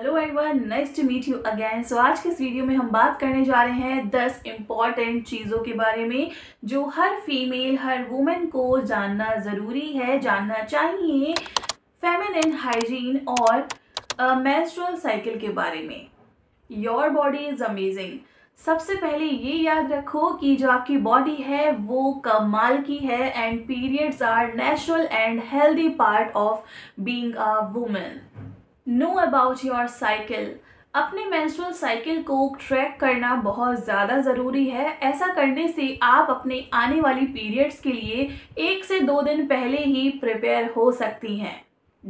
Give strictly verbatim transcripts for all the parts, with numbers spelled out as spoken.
Hello everyone, nice to meet you again. So आज के इस वीडियो में हम बात करने जा रहे हैं दस इम्पॉर्टेंट चीज़ों के बारे में जो हर फीमेल, हर वुमेन को जानना ज़रूरी है, जानना चाहिए फेमिनिन हाइजीन और मेंस्ट्रुअल साइकिल के बारे में। Your body is amazing. सबसे पहले ये याद रखो कि जो आपकी बॉडी है वो कमाल की है and periods are natural and healthy part of being a women. Know about your cycle. अपने मेंस्ट्रुअल साइकिल को ट्रैक करना बहुत ज़्यादा ज़रूरी है। ऐसा करने से आप अपने आने वाली पीरियड्स के लिए एक से दो दिन पहले ही प्रिपेयर हो सकती हैं।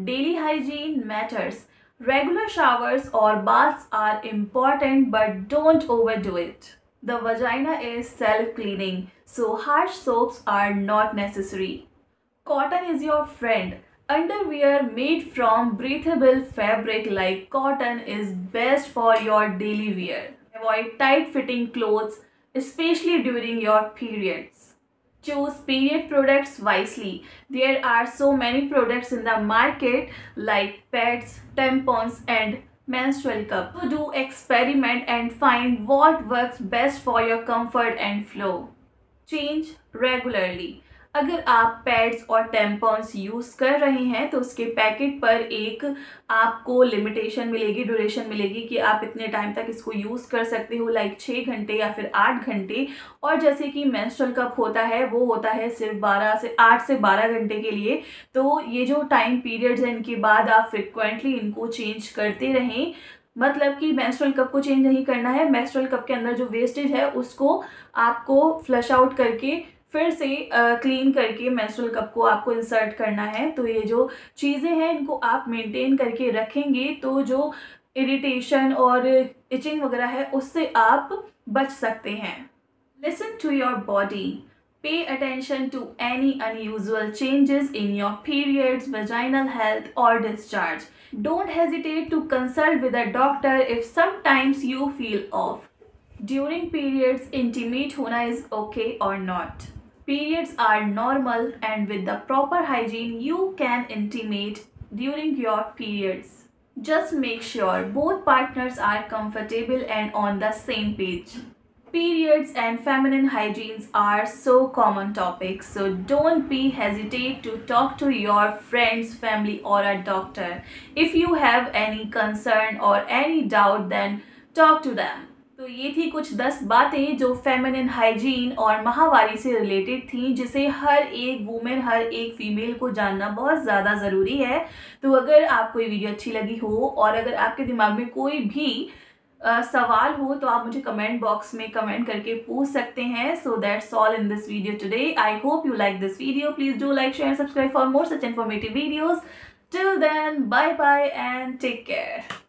Daily hygiene matters. Regular showers और baths are important but don't overdo it. The vagina is self cleaning so harsh soaps are not necessary. Cotton is your friend. Underwear made from breathable fabric like cotton is best for your daily wear. Avoid tight-fitting clothes, especially during your periods. Choose period products wisely. There are so many products in the market like pads, tampons and menstrual cup. So do experiment and find what works best for your comfort and flow. Change regularly. अगर आप pads और tampons use कर रहे हैं तो उसके packet पर एक आपको लिमिटेशन मिलेगी, ड्यूरेशन मिलेगी कि आप इतने टाइम तक इसको यूज़ कर सकते हो, लाइक छः घंटे या फिर आठ घंटे। और जैसे कि मेंस्ट्रुअल कप होता है वो होता है सिर्फ बारह से आठ से बारह घंटे के लिए। तो ये जो टाइम पीरियड्स हैं इनके बाद आप फ्रिक्वेंटली इनको चेंज करते रहें। मतलब कि मेंस्ट्रुअल कप को चेंज नहीं करना है, मेंस्ट्रुअल कप के अंदर जो वेस्टेज है उसको आपको फ्लश आउट करके फिर से क्लीन uh, करके मेंस्ट्रुअल कप को आपको इंसर्ट करना है। तो ये जो चीज़ें हैं इनको आप मेंटेन करके रखेंगे तो जो इरिटेशन और इचिंग वगैरह है उससे आप बच सकते हैं। Listen to your body. Pay attention to any unusual changes in your periods, vaginal health और discharge. Don't hesitate to consult with a doctor if sometimes you feel off. During periods intimate होना is okay और not. Periods are normal and with the proper hygiene you can intimate during your periods. Just make sure both partners are comfortable and on the same page. Periods and feminine hygiene are so common topics, so don't be hesitate to talk to your friends, family or a doctor. If you have any concern or any doubt then talk to them. तो ये थी कुछ दस बातें जो feminine hygiene और माहवारी से रिलेटेड थी, जिसे हर एक वुमेन, हर एक फीमेल को जानना बहुत ज़्यादा ज़रूरी है। तो अगर आपको ये वीडियो अच्छी लगी हो और अगर आपके दिमाग में कोई भी आ, सवाल हो तो आप मुझे कमेंट बॉक्स में कमेंट करके पूछ सकते हैं। So that's all in this video today. I hope you like this video. Please do like, share, subscribe for more such informative videos. Till then, bye bye and take care.